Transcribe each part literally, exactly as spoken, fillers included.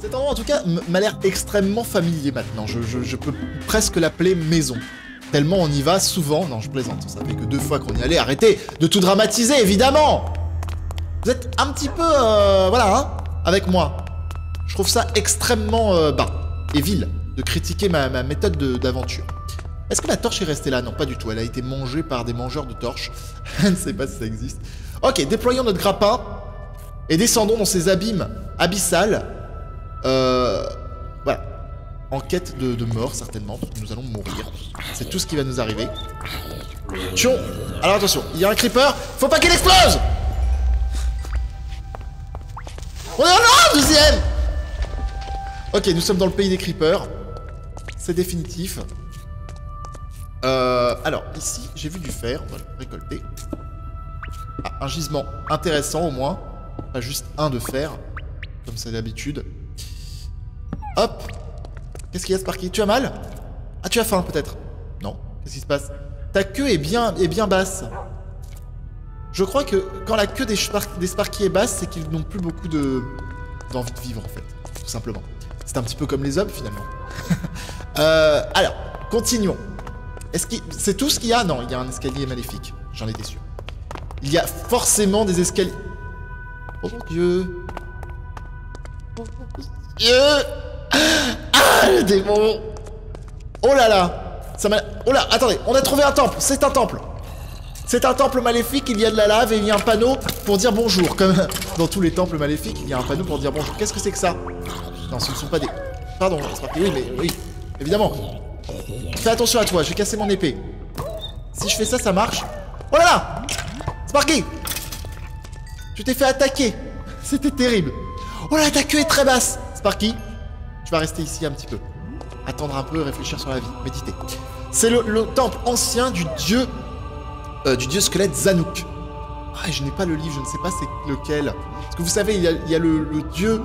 Cet endroit en tout cas m'a l'air extrêmement familier maintenant, je, je, je peux presque l'appeler maison. Tellement on y va souvent, non je plaisante, ça fait que deux fois qu'on y allait, arrêtez de tout dramatiser évidemment. Vous êtes un petit peu, euh, voilà, hein, avec moi. Je trouve ça extrêmement euh, bas et vil de critiquer ma, ma méthode d'aventure. Est-ce que la torche est restée là? Non, pas du tout. Elle a été mangée par des mangeurs de torches. Je ne sais pas si ça existe. Ok, déployons notre grappin et descendons dans ces abîmes abyssales. Euh, voilà. En quête de, de mort, certainement. Nous allons mourir. C'est tout ce qui va nous arriver. Tchon! Alors attention, il y a un creeper. Faut pas qu'il explose! On est en or, deuxième! Ok, nous sommes dans le pays des creepers. C'est définitif. Euh, alors, ici, j'ai vu du fer, on va le récolter. Ah, un gisement intéressant au moins. Pas juste un de fer, comme c'est d'habitude. Hop. Qu'est-ce qu'il y a, Sparky? Tu as mal? Ah, tu as faim, peut-être? Non. Qu'est-ce qui se passe? Ta queue est bien, est bien basse. Je crois que quand la queue des, des Sparky est basse, c'est qu'ils n'ont plus beaucoup de d'envie de vivre, en fait. Tout simplement. C'est un petit peu comme les hommes, finalement. euh, alors, continuons. Est-ce que c'est tout ce qu'il y a? Non, il y a un escalier maléfique. J'en étais sûr. Il y a forcément des escaliers. Oh mon dieu. Oh mon dieu. Ah, le démon. Oh là là. Ça m'a... Oh là, attendez, on a trouvé un temple. C'est un temple. C'est un temple maléfique, il y a de la lave et il y a un panneau pour dire bonjour. Comme dans tous les temples maléfiques, il y a un panneau pour dire bonjour. Qu'est-ce que c'est que ça? Non, ce ne sont pas des... Pardon, j'espère que oui, mais oui, évidemment. Fais attention à toi, j'ai cassé mon épée. Si je fais ça, ça marche. Oh là là! Sparky! Tu t'es fait attaquer. C'était terrible. Oh là, ta queue est très basse. Sparky, tu vas rester ici un petit peu. Attendre un peu, réfléchir sur la vie, méditer. C'est le, le temple ancien du dieu... Euh, du dieu squelette Zanuk. Ah, je n'ai pas le livre, je ne sais pas c'est lequel. Parce que vous savez, il y a, il y a le, le dieu...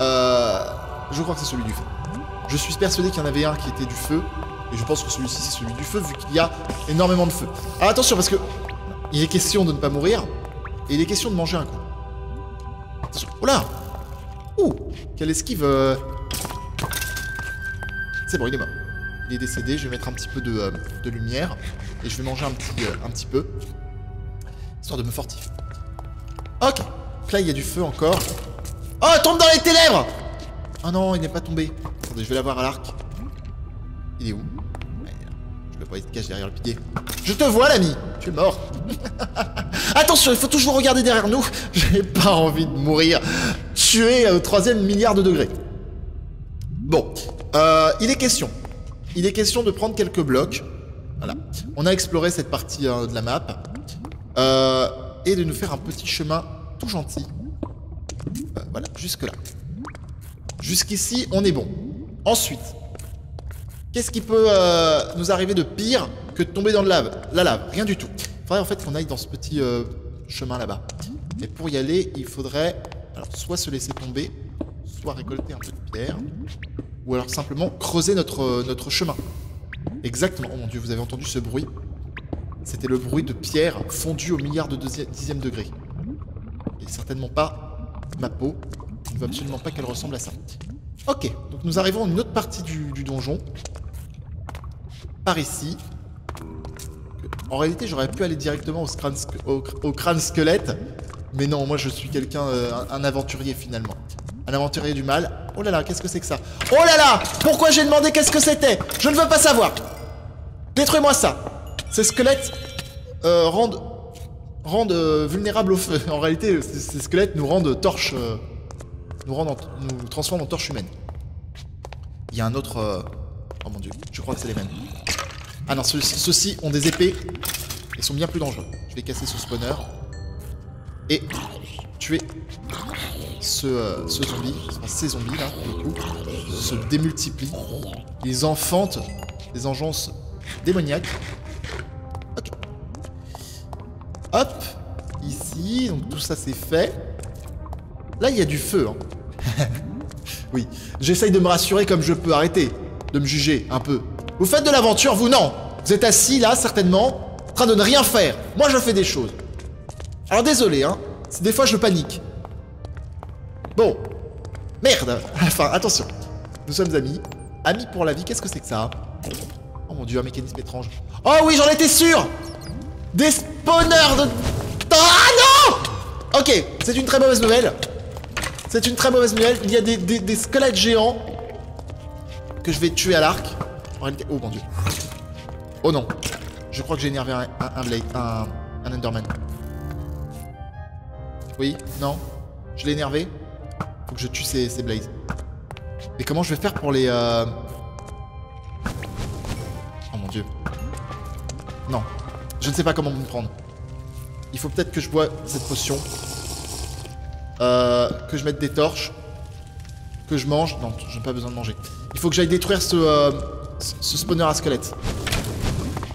Euh, je crois que c'est celui du feu. Je suis persuadé qu'il y en avait un qui était du feu. Et je pense que celui-ci, c'est celui du feu, vu qu'il y a énormément de feu. Alors attention, parce que il est question de ne pas mourir, et il est question de manger un coup. Attention. Oh là! Ouh! Quelle esquive! euh... C'est bon, il est mort. Il est décédé, je vais mettre un petit peu de, euh, de lumière, et je vais manger un petit, euh, un petit peu, histoire de me fortifier. Ok! Donc là, il y a du feu encore. Oh, tombe dans les tes lèvres! Oh non, il n'est pas tombé. Attendez, je vais l'avoir à l'arc. Il est où? Il te cache derrière le pilier. Je te vois, l'ami. Tu es mort. Attention, il faut toujours regarder derrière nous. J'ai pas envie de mourir. Tué au troisième milliard de degrés. Bon. Euh, il est question. Il est question de prendre quelques blocs. Voilà. On a exploré cette partie euh, de la map. Euh, et de nous faire un petit chemin tout gentil. Euh, voilà, jusque-là. Jusqu'ici, on est bon. Ensuite... Qu'est-ce qui peut euh, nous arriver de pire que de tomber dans de lave? La lave, rien du tout. Il faudrait en fait qu'on aille dans ce petit euh, chemin là-bas. Mais pour y aller, il faudrait alors soit se laisser tomber, soit récolter un peu de pierre, ou alors simplement creuser notre, euh, notre chemin. Exactement. Oh mon dieu, vous avez entendu ce bruit? C'était le bruit de pierre fondue au milliard de dixième degré. Et certainement pas ma peau. Je ne veux absolument pas qu'elle ressemble à ça. Ok, donc nous arrivons à une autre partie du, du donjon. Par ici. En réalité, j'aurais pu aller directement au crâne, au, au crâne squelette. Mais non, moi je suis quelqu'un, euh, un, un aventurier finalement. Un aventurier du mal. Oh là là, qu'est-ce que c'est que ça? Oh là là! Pourquoi j'ai demandé qu'est-ce que c'était? Je ne veux pas savoir! Détruis-moi ça! Ces squelettes euh, rendent, rendent euh, vulnérables au feu. En réalité, ces, ces squelettes nous rendent torches. Euh, nous, rendent en, nous transforment en torches humaines. Il y a un autre... Euh... Oh mon dieu, je crois que c'est les mêmes. Ah non, ceux-ci ceux ont des épées et sont bien plus dangereux. Je vais casser ce spawner et tuer ce, euh, ce zombie, enfin, ces zombies là, du coup, se démultiplient. Ils enfantent des engences démoniaques. Ok. Hop, ici, donc tout ça c'est fait. Là, il y a du feu. Hein. Oui, j'essaye de me rassurer comme je peux, arrêter de me juger un peu. Vous faites de l'aventure, vous? Non! Vous êtes assis là, certainement, en train de ne rien faire. Moi, je fais des choses. Alors, désolé, hein. Des fois, je panique. Bon. Merde. Enfin, attention. Nous sommes amis. Amis pour la vie. Qu'est-ce que c'est que ça? Oh mon dieu, un mécanisme étrange. Oh oui, j'en étais sûr. Des spawners de... Ah non. Ok, c'est une très mauvaise nouvelle. C'est une très mauvaise nouvelle. Il y a des, des, des squelettes géants que je vais tuer à l'arc. En réalité... Oh mon dieu. Oh non. Je crois que j'ai énervé un, un, un blade, un, un Enderman. Oui, non. Je l'ai énervé. Faut que je tue ces, ces blades. Et comment je vais faire pour les... Euh... Oh mon dieu. Non. Je ne sais pas comment me prendre. Il faut peut-être que je bois cette potion. Euh, que je mette des torches. Que je mange. Non, je n'ai pas besoin de manger. Il faut que j'aille détruire ce, euh, ce spawner à squelette.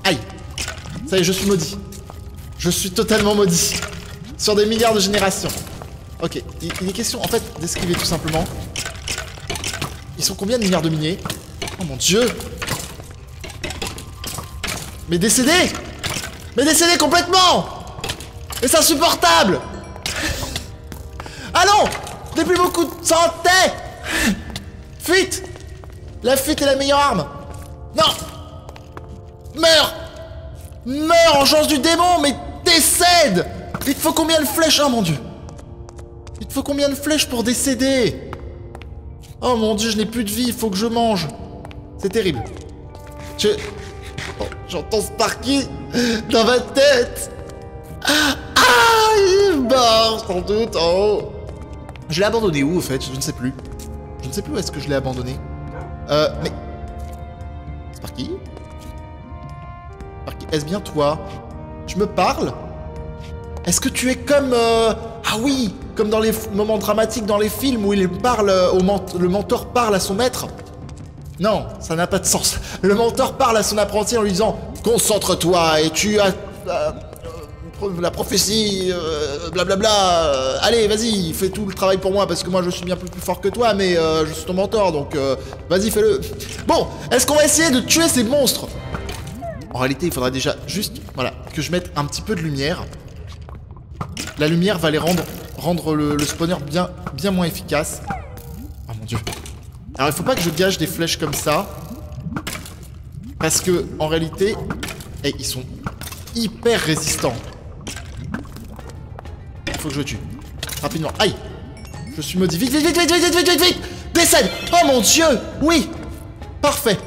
Aïe. Ça y est, je suis maudit. Je suis totalement maudit. Sur des milliards de générations. Ok, il, il est question en fait d'esquiver tout simplement. Ils sont combien de milliards de miniers? Oh mon dieu. Mais décédé! Mais décédé complètement! Mais c'est insupportable! Ah non! J'ai plus beaucoup de santé! Fuite! La fuite est la meilleure arme! Non! Meurs! Meurs, engeance du démon, mais décède! Il te faut combien de flèches? Oh mon dieu! Il te faut combien de flèches pour décéder? Oh mon dieu, je n'ai plus de vie, il faut que je mange! C'est terrible. Je... Oh, j'entends Sparky dans ma tête! Ah, il est mort, sans doute, en haut. Je l'ai abandonné où, au fait? Je ne sais plus. Je ne sais plus où est-ce que je l'ai abandonné. Euh, mais... Sparky? Sparky, est-ce bien toi? Tu me parles? Est-ce que tu es comme... Euh... Ah oui! Comme dans les moments dramatiques, dans les films, où il parle au ment... le mentor parle à son maître? Non, ça n'a pas de sens. Le mentor parle à son apprenti en lui disant « Concentre-toi et tu as... Euh... » La prophétie, euh, blablabla, euh, allez, vas-y, fais tout le travail pour moi, parce que moi je suis bien plus, plus fort que toi, mais euh, je suis ton mentor, donc euh, vas-y, fais-le. Bon, est-ce qu'on va essayer de tuer ces monstres? En réalité, il faudra déjà juste, voilà, que je mette un petit peu de lumière. La lumière va les rendre, rendre le, le spawner bien, bien moins efficace. Oh mon dieu. Alors, il faut pas que je gâche des flèches comme ça, parce que, en réalité, hey, ils sont hyper résistants. Faut que je le tue. Rapidement. Aïe. Je suis maudit. Vite, vite, vite, vite, vite, vite, vite, vite. Décède. Oh mon dieu. Oui. Parfait.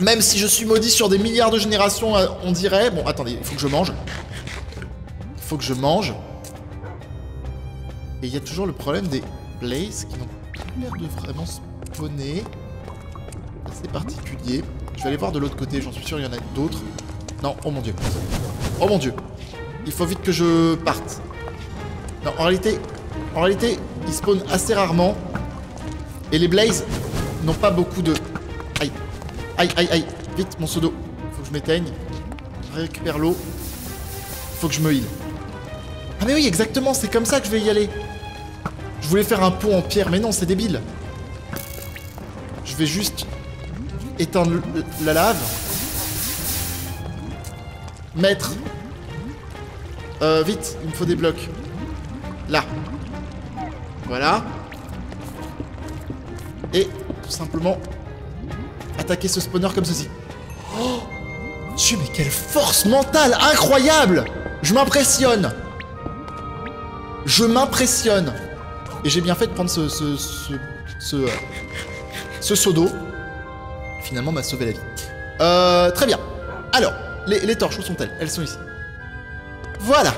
Même si je suis maudit sur des milliards de générations, on dirait... Bon, attendez. Il faut que je mange. Il faut que je mange. Et il y a toujours le problème des blazes qui n'ont pas l'air de vraiment spawner. C'est particulier. Je vais aller voir de l'autre côté. J'en suis sûr, il y en a d'autres. Non. Oh mon dieu. Oh mon dieu. Il faut vite que je parte. Non, en réalité, en réalité, ils spawnent assez rarement. Et les blazes n'ont pas beaucoup de... Aïe, aïe, aïe, aïe. Vite, mon seau d'eau. Faut que je m'éteigne. Récupère l'eau. Faut que je me heal. Ah mais oui, exactement, c'est comme ça que je vais y aller. Je voulais faire un pont en pierre, mais non, c'est débile. Je vais juste éteindre la lave. Mettre... Euh, vite, il me faut des blocs. Là. Voilà. Et tout simplement attaquer ce spawner comme ceci. Oh Dieu, mais quelle force mentale incroyable! Je m'impressionne. Je m'impressionne. Et j'ai bien fait de prendre ce... Ce... Ce... Ce, euh, ce seau d'eau. Finalement, m'a sauvé la vie. Euh... Très bien. Alors, les, les torches, où sont-elles? Elles sont ici. Voilà.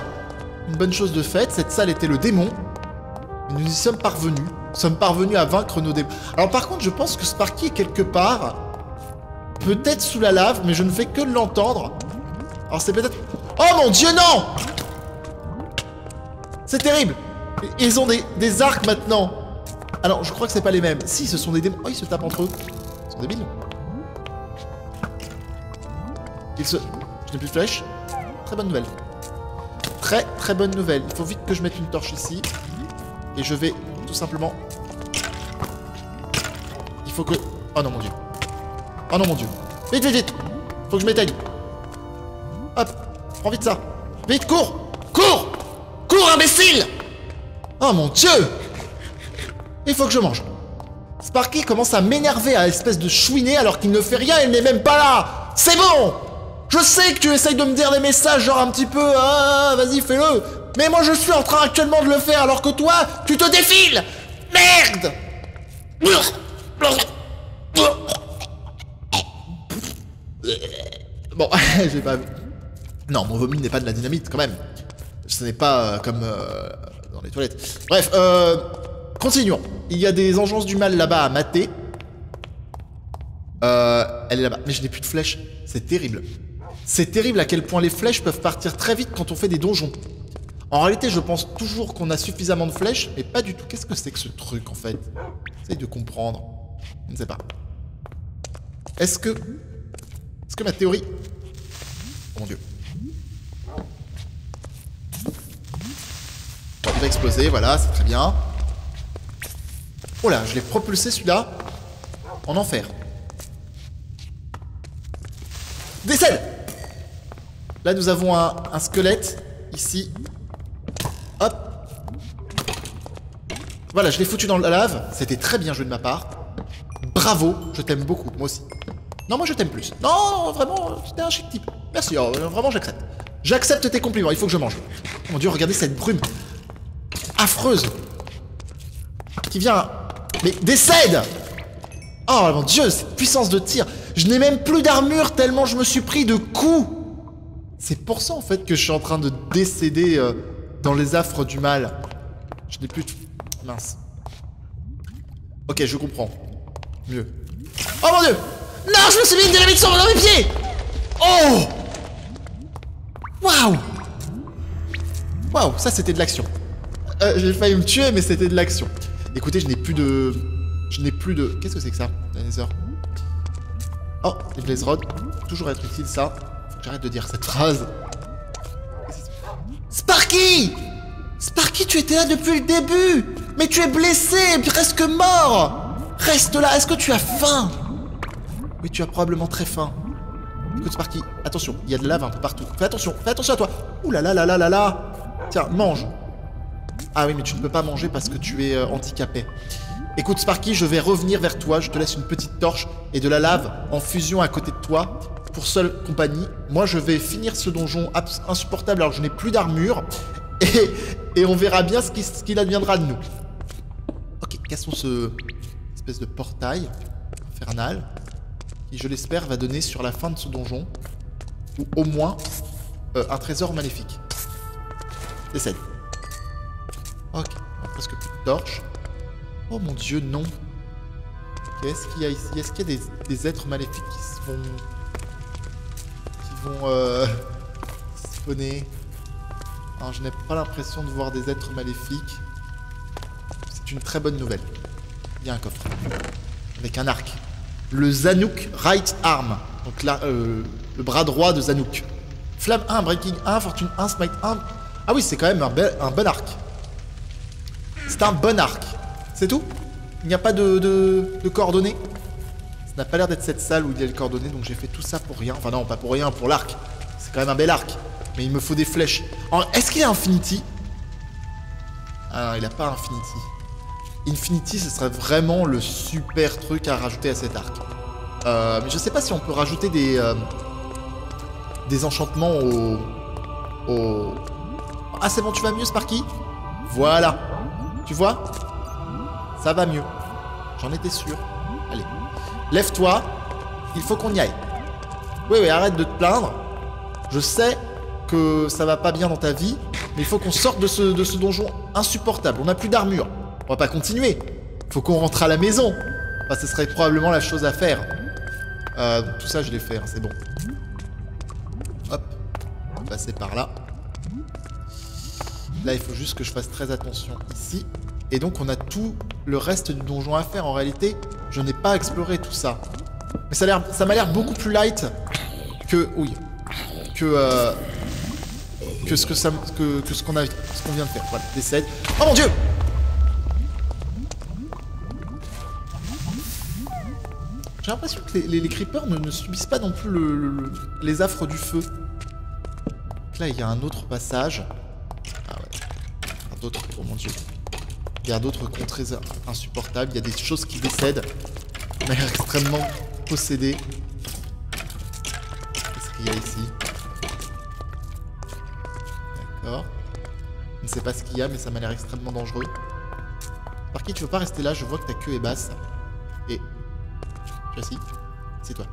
Une bonne chose de faite, cette salle était le démon. Nous y sommes parvenus. Nous sommes parvenus à vaincre nos démons. Alors par contre, je pense que Sparky est quelque part. Peut-être sous la lave, mais je ne fais que de l'entendre. Alors c'est peut-être... Oh mon dieu, non! C'est terrible! Ils ont des, des arcs maintenant. Alors, je crois que c'est pas les mêmes. Si, ce sont des démons. Oh, ils se tapent entre eux. Ils sont débiles. Ils se... Je n'ai plus de flèche. Très bonne nouvelle. Très très bonne nouvelle. Il faut vite que je mette une torche ici. Et je vais tout simplement... Il faut que... Oh non mon dieu. Oh non mon dieu. Vite, vite, vite. Faut que je m'éteigne. Hop. Prends vite ça. Vite, cours. Cours. Cours, imbécile. Oh mon Dieu! Il faut que je mange. Sparky commence à m'énerver à l'espèce de chouiner alors qu'il ne fait rien, il n'est même pas là! C'est bon! Je sais que tu essayes de me dire des messages genre un petit peu... Ah, vas-y, fais-le! Mais moi je suis en train actuellement de le faire alors que toi, tu te défiles! Merde! Bon, j'ai pas vu. Non, mon vomi n'est pas de la dynamite quand même. Ce n'est pas euh, comme euh, dans les toilettes. Bref, euh, continuons. Il y a des engences du mal là-bas à mater. Euh, elle est là-bas. Mais je n'ai plus de flèches. C'est terrible. C'est terrible à quel point les flèches peuvent partir très vite quand on fait des donjons. En réalité, je pense toujours qu'on a suffisamment de flèches, mais pas du tout. Qu'est-ce que c'est que ce truc, en fait? J'essaye de comprendre. Je ne sais pas. Est-ce que... Est-ce que ma théorie... Oh mon Dieu. Il va exploser, voilà, c'est très bien. Oh là, je l'ai propulsé, celui-là, en enfer. Décèle! Là, nous avons un, un squelette, ici. Hop. Voilà, je l'ai foutu dans la lave. C'était très bien joué de ma part. Bravo, je t'aime beaucoup, moi aussi. Non, moi je t'aime plus. Non, non vraiment, c'était un chic type. Merci, oh, vraiment j'accepte. J'accepte tes compliments, il faut que je mange. Oh mon Dieu, regardez cette brume affreuse qui vient... Mais décède! Oh mon Dieu, cette puissance de tir. Je n'ai même plus d'armure tellement je me suis pris de coups. C'est pour ça en fait que je suis en train de décéder... Euh... Dans les affres du mal. Je n'ai plus de... Mince. Ok, je comprends. Mieux. Oh mon Dieu! Non, je me suis mis une dynamite sur mes pieds! Oh! Waouh! Waouh, ça c'était de l'action. Euh, j'ai failli me tuer, mais c'était de l'action. Écoutez, je n'ai plus de... Je n'ai plus de... Qu'est-ce que c'est que ça? La nether. Oh, les blaze rods. Toujours être utile, ça. Faut que j'arrête de dire cette phrase. Sparky! Sparky, tu étais là depuis le début! Mais tu es blessé, presque mort! Reste là, est-ce que tu as faim? Oui, tu as probablement très faim. Écoute, Sparky, attention, il y a de la lave un peu partout. Fais attention, fais attention à toi! Ouh là là là là là là! Tiens, mange! Ah oui, mais tu ne peux pas manger parce que tu es euh, handicapé. Écoute, Sparky, je vais revenir vers toi, je te laisse une petite torche et de la lave en fusion à côté de toi. Pour seule compagnie, moi je vais finir ce donjon insupportable alors que je n'ai plus d'armure et, et on verra bien ce qu'il qui adviendra de nous. Ok, cassons ce espèce de portail infernal qui, je l'espère, va donner sur la fin de ce donjon ou au moins euh, un trésor maléfique. Décède. Ok, presque plus de torches. Oh mon Dieu, non. Okay, est-ce qu'il y a ici, est-ce qu'il y a des, des êtres maléfiques qui se font... vont euh, spawner. Alors, je n'ai pas l'impression de voir des êtres maléfiques. C'est une très bonne nouvelle. Il y a un coffre. Avec un arc. Le Zanuk Right Arm. Donc là, euh, le bras droit de Zanuk. Flamme un, Breaking un, Fortune un, Smite un. Ah oui, c'est quand même un, bel, un bon arc. C'est un bon arc. C'est tout? Il n'y a pas de, de, de coordonnées? Ça n'a pas l'air d'être cette salle où il y a le coordonné, donc j'ai fait tout ça pour rien. Enfin non, pas pour rien, pour l'arc. C'est quand même un bel arc. Mais il me faut des flèches. Est-ce qu'il y a Infinity? Ah non, il n'a pas Infinity. Infinity, ce serait vraiment le super truc à rajouter à cet arc. Euh, mais je sais pas si on peut rajouter des... Euh, des enchantements au... au... Ah c'est bon, tu vas mieux Sparky? Voilà. Tu vois? Ça va mieux. J'en étais sûr. Allez. Lève-toi, il faut qu'on y aille. Oui, oui, arrête de te plaindre. Je sais que ça va pas bien dans ta vie, mais il faut qu'on sorte de ce, de ce donjon insupportable. On n'a plus d'armure. On va pas continuer. Faut qu'on rentre à la maison. Enfin, ce serait probablement la chose à faire. Euh, tout ça, je l'ai fait, hein, c'est bon. Hop, on va passer par là. Là, il faut juste que je fasse très attention ici. Et donc, on a tout le reste du donjon à faire. En réalité, je n'ai pas exploré tout ça. Mais ça m'a l'air beaucoup plus light que... Oui. Que... Euh, que ce que ça... Que, que ce qu'on a... Ce qu'on vient de faire. Voilà, décède. Oh mon Dieu! J'ai l'impression que les, les, les creepers ne, ne subissent pas non plus le, le, le, les affres du feu. Donc là, il y a un autre passage. Ah ouais. Un autre... Oh mon Dieu. Il y a d'autres contrées insupportables. Il y a des choses qui décèdent. On a l'air extrêmement possédé. Qu'est-ce qu'il y a ici? D'accord. Je ne sais pas ce qu'il y a, mais ça m'a l'air extrêmement dangereux. Sparky, tu veux pas rester là? Je vois que ta queue est basse. Et... tu es assis. C'est toi.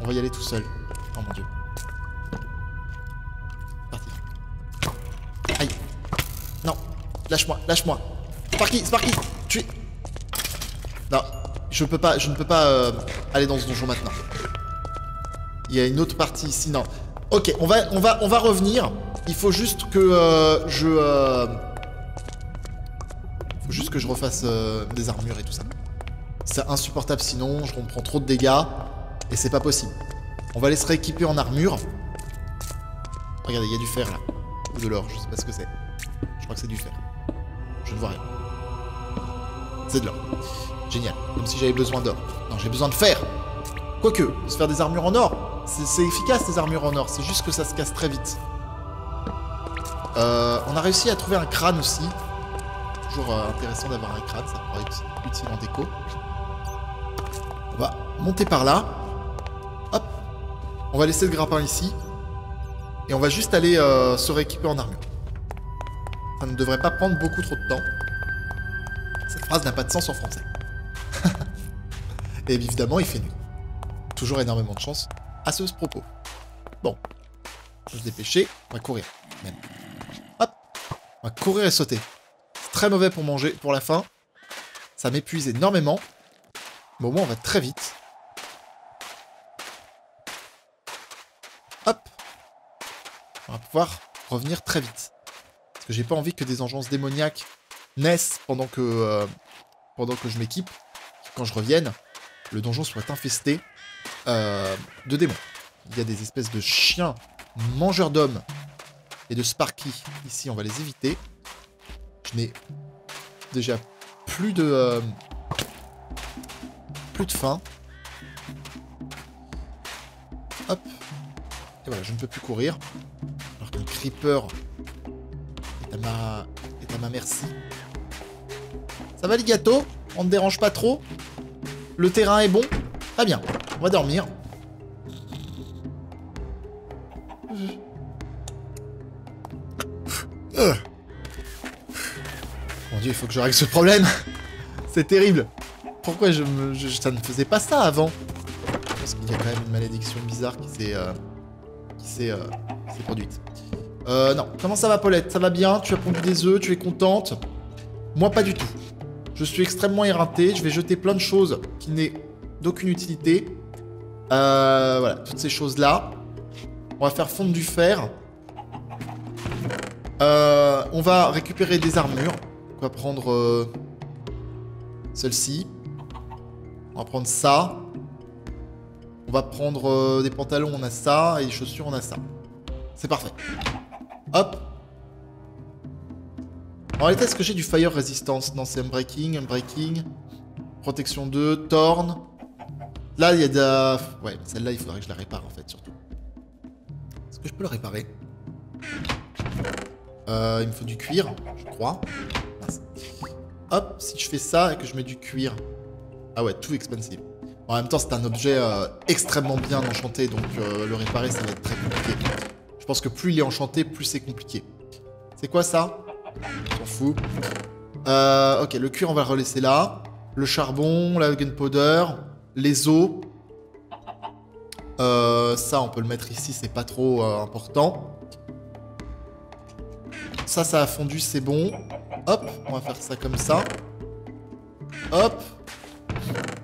On va y aller tout seul. Oh mon dieu. Parti. Aïe. Non. Lâche-moi. Lâche-moi. Sparky, Sparky. Tu es... Non. Je peux pas, je ne peux pas euh, aller dans ce donjon maintenant. Il y a une autre partie ici. Non. Ok. On va, on va, on va revenir. Il faut juste que euh, je... Euh... faut juste que je refasse euh, des armures et tout ça. C'est insupportable sinon. Je comprends trop de dégâts. Et c'est pas possible. On va aller se rééquiper en armure. Regardez, il y a du fer là. Ou de l'or, je sais pas ce que c'est. Je crois que c'est du fer. Je ne vois rien. C'est de l'or. Génial. Comme si j'avais besoin d'or. Non, j'ai besoin de fer. Quoique, on peut se faire des armures en or. C'est efficace des armures en or. C'est juste que ça se casse très vite. Euh, on a réussi à trouver un crâne aussi. Toujours euh, intéressant d'avoir un crâne. Ça pourrait être utile en déco. On va monter par là. Hop. On va laisser le grappin ici. Et on va juste aller euh, se rééquiper en armure. Ça ne devrait pas prendre beaucoup trop de temps. Cette phrase n'a pas de sens en français. Et évidemment, il fait nuit. Toujours énormément de chance à ce propos. Bon. Je vais se dépêcher. On va courir. Même. Hop. On va courir et sauter. C'est très mauvais pour manger, pour la faim. Ça m'épuise énormément. Mais au moins, on va très vite. Hop. On va pouvoir revenir très vite. Parce que j'ai pas envie que des engences démoniaques naissent pendant que, euh, pendant que je m'équipe. Quand je revienne, le donjon soit infesté euh, de démons. Il y a des espèces de chiens mangeurs d'hommes et de Sparky. Ici, on va les éviter. Je n'ai déjà plus de... Euh, plus de faim. Hop. Et voilà, je ne peux plus courir. Alors qu'un creeper est à ma... est à ma merci. Ça va les gâteaux? On ne dérange pas trop? Le terrain est bon? Très bien, on va dormir. Mon dieu, il faut que je règle ce problème. C'est terrible. Pourquoi je me... je... ça ne faisait pas ça avant? Parce qu'il y a quand même une malédiction bizarre qui s'est... Euh... qui s'est euh, produite. Euh, non. Comment ça va, Paulette? Ça va bien? Tu as pondu des œufs? Tu es contente? Moi, pas du tout. Je suis extrêmement éreinté. Je vais jeter plein de choses qui n'est d'aucune utilité. Euh, voilà. Toutes ces choses-là. On va faire fondre du fer. Euh, on va récupérer des armures. On va prendre... Euh, celle-ci. On va prendre ça. On va prendre euh, des pantalons, on a ça, et des chaussures, on a ça. C'est parfait. Hop. En réalité, est-ce que j'ai du fire resistance? Non, c'est unbreaking, unbreaking, protection deux, torn. Là, il y a de la... ouais, celle-là, il faudrait que je la répare, en fait, surtout. Est-ce que je peux la réparer? euh, Il me faut du cuir, je crois. Mince. Hop, si je fais ça et que je mets du cuir... Ah ouais, tout expensive. En même temps, c'est un objet euh, extrêmement bien enchanté, donc euh, le réparer, ça va être très compliqué. Je pense que plus il est enchanté, plus c'est compliqué. C'est quoi ça? On s'en fout. Euh, ok, le cuir, on va le relaisser là. Le charbon, la gunpowder, les os. Euh, ça, on peut le mettre ici, c'est pas trop euh, important. Ça, ça a fondu, c'est bon. Hop, on va faire ça comme ça. Hop.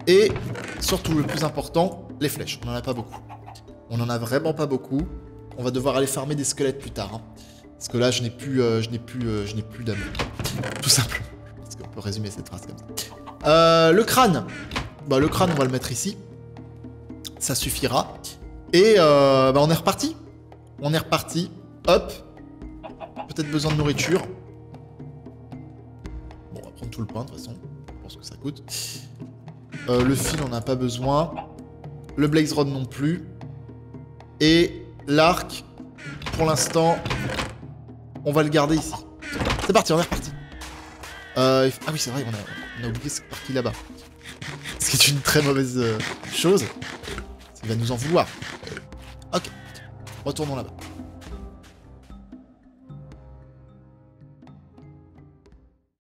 Et surtout, le plus important, les flèches. On n'en a pas beaucoup. On n'en a vraiment pas beaucoup. On va devoir aller farmer des squelettes plus tard. Hein. Parce que là, je n'ai plus, euh, je n'ai plus, euh, je n'ai plus d'amour. Tout simplement. Parce qu'on peut résumer cette phrase comme ça. Euh, le crâne. Bah, le crâne, on va le mettre ici. Ça suffira. Et euh, bah, on est reparti. On est reparti. Hop. Peut-être besoin de nourriture. Bon, on va prendre tout le pain, de toute façon. Je pense que ça coûte. Euh, le fil, on n'a pas besoin. Le blaze rod non plus. Et l'arc, pour l'instant, on va le garder ici. C'est parti, on est reparti. Euh, ah oui, c'est vrai, on a, on a oublié Sparky là-bas. Ce qui est une très mauvaise euh, chose. Il va nous en vouloir. Ok, retournons là-bas.